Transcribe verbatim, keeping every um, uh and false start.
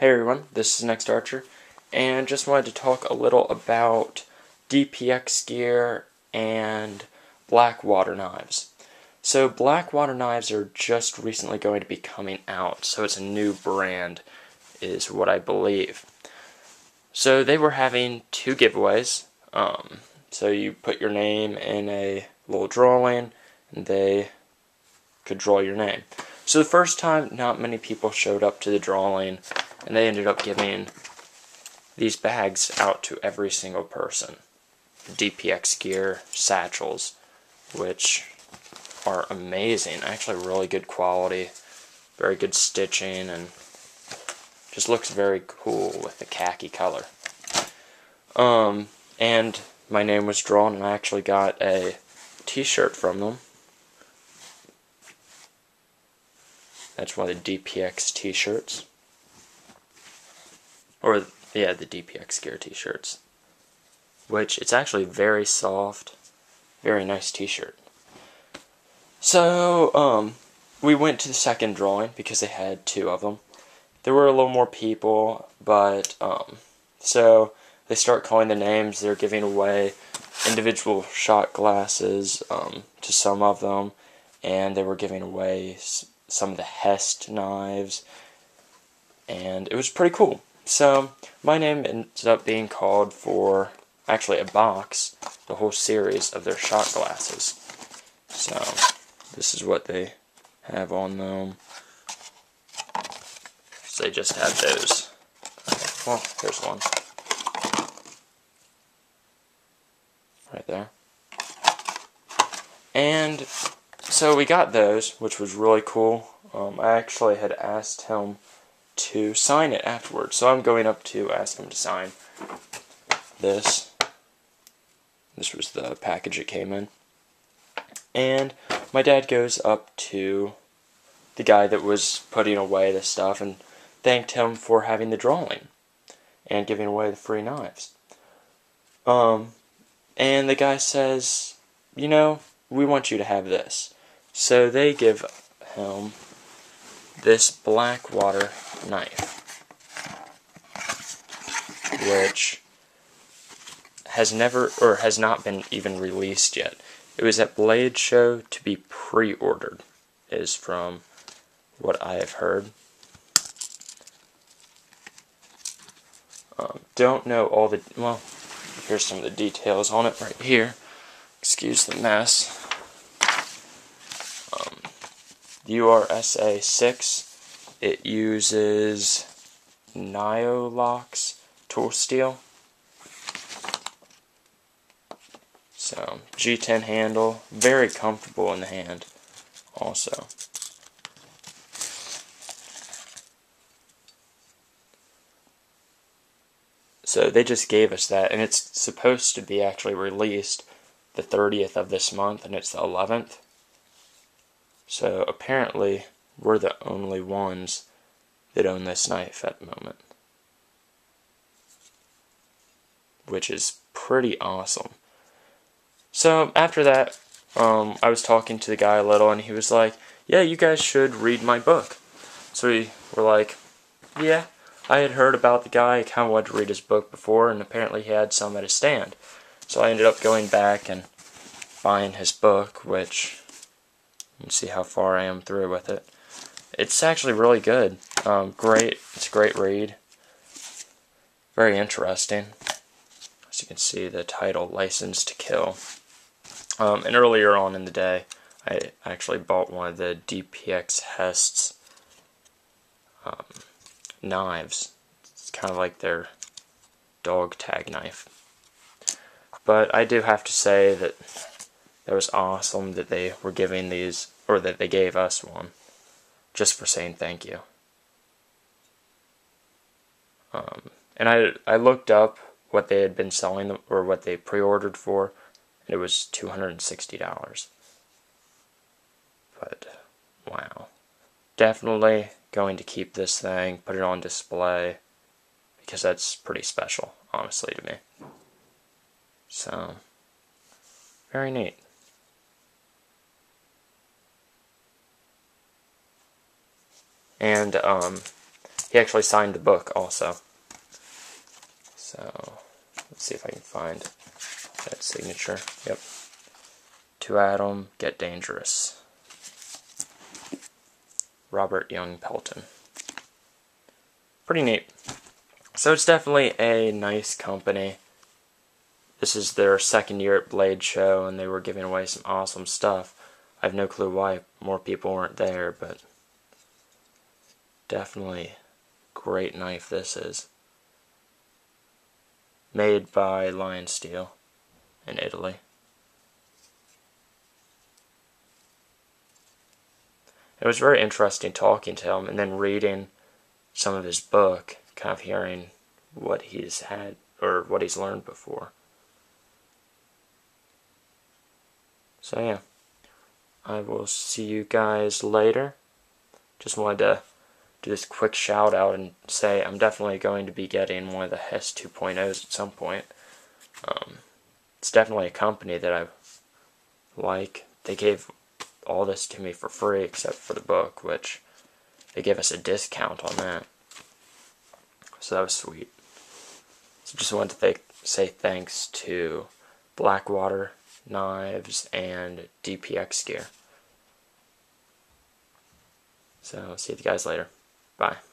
Hey everyone, this is NextArcher, and just wanted to talk a little about D P X gear and Blackwater knives. So Blackwater knives are just recently going to be coming out, so it's a new brand is what I believe. So they were having two giveaways. Um, so you put your name in a little drawing, and they could draw your name. So the first time, not many people showed up to the drawing, and they ended up giving these bags out to every single person. D P X gear satchels, which are amazing. Actually really good quality, very good stitching, and just looks very cool with the khaki color. Um, and my name was drawn, and I actually got a t-shirt from them. That's one of the D P X t-shirts. Or, yeah, the D P X gear t-shirts. Which, it's actually very soft, very nice t-shirt. So, um, we went to the second drawing, because they had two of them. There were a little more people, but, um, so, they start calling the names. They're giving away individual shot glasses, um, to some of them. And they were giving away some of the Hest knives. And it was pretty cool. So, my name ended up being called for, actually a box, the whole series of their shot glasses. So, this is what they have on them. So they just have those. Okay, well, here's one. Right there. And, so we got those, which was really cool. Um, I actually had asked him to sign it afterwards, so I'm going up to ask him to sign this. This was the package it came in, and my dad goes up to the guy that was putting away the stuff and thanked him for having the drawing and giving away the free knives. Um, and the guy says, you know, we want you to have this, so they give him this Blackwater knife, which has never or has not been even released yet. It was at Blade Show to be pre-ordered, is from what I have heard. Um, don't know all the well. Here's some of the details on it right here. Excuse the mess. U R S A six, it uses Niolox tool steel, so G ten handle, very comfortable in the hand also. So they just gave us that, and it's supposed to be actually released the thirtieth of this month, and it's the eleventh. So apparently, we're the only ones that own this knife at the moment. Which is pretty awesome. So after that, um, I was talking to the guy a little, and he was like, yeah, you guys should read my book. So we were like, yeah, I had heard about the guy, I kind of wanted to read his book before, and apparently he had some at his stand. So I ended up going back and buying his book, which... and see how far I am through with it. It's actually really good. Um, great. It's a great read. Very interesting. As you can see, the title, License to Kill. Um, and earlier on in the day, I actually bought one of the D P X Hest's um, knives. It's kind of like their dog tag knife. But I do have to say that it was awesome that they were giving these, or that they gave us one, just for saying thank you. Um, and I I looked up what they had been selling them, or what they pre-ordered for, and it was two hundred and sixty dollars. But wow, definitely going to keep this thing, put it on display, because that's pretty special, honestly, to me. So very neat. And um, He actually signed the book also. So let's see if I can find that signature. Yep. To Adam, Get Dangerous. Robert Young Pelton. Pretty neat. So it's definitely a nice company. This is their second year at Blade Show, and they were giving away some awesome stuff. I have no clue why more people weren't there, but definitely great knife this is. Made by Lion Steel in Italy. It was very interesting talking to him and then reading some of his book, kind of hearing what he's had or what he's learned before. So yeah, I will see you guys later. Just wanted to do this quick shout out and say I'm definitely going to be getting one of the Hest two point ohs at some point. Um, it's definitely a company that I like. They gave all this to me for free except for the book, which they gave us a discount on that. So that was sweet. So just wanted to th say thanks to Blackwater Knives and D P X gear. So see you guys later. Bye.